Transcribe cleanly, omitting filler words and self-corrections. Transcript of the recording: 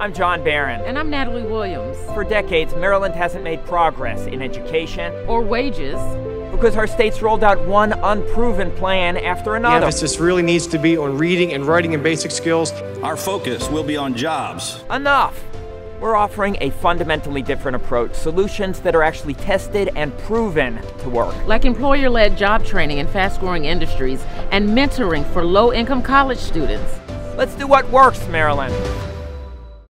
I'm Jon Baron. And I'm Natalie Williams. For decades, Maryland hasn't made progress in education or wages because our state's rolled out one unproven plan after another. The emphasis really needs to be on reading and writing and basic skills. Our focus will be on jobs. Enough! We're offering a fundamentally different approach, solutions that are actually tested and proven to work. Like employer-led job training in fast-growing industries and mentoring for low-income college students. Let's do what works, Maryland.